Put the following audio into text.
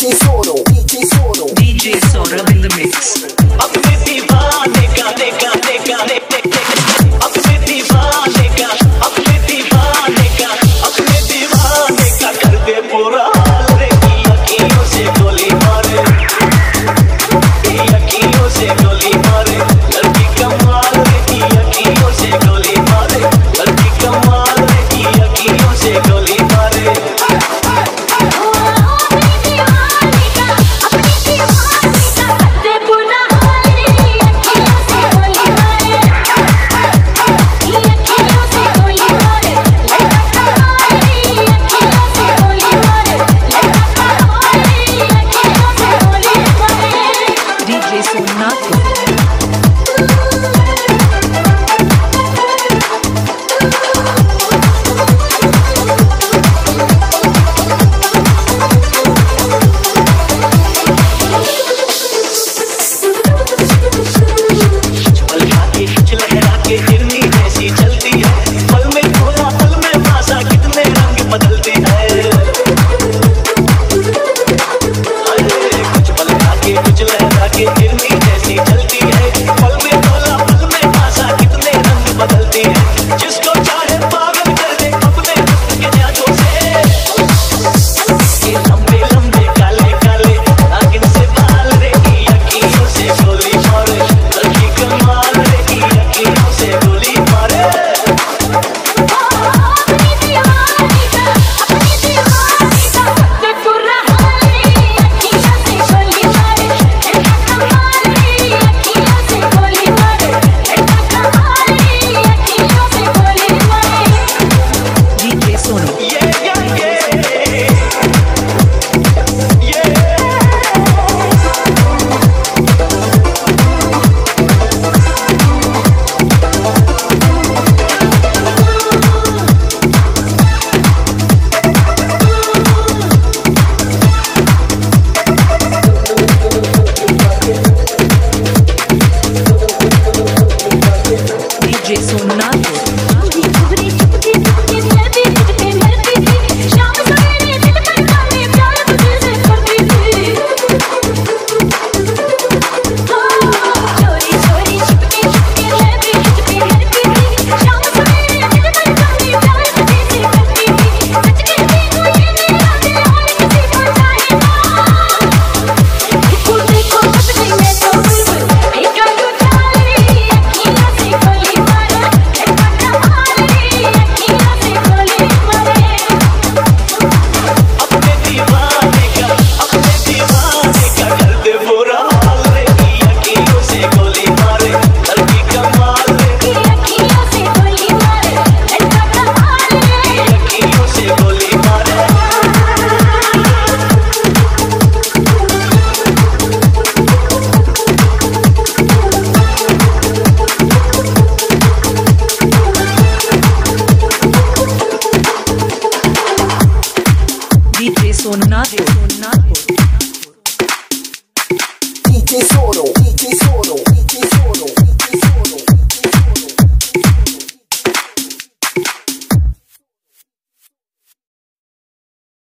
DJ Sono in the mix. DJ Sono.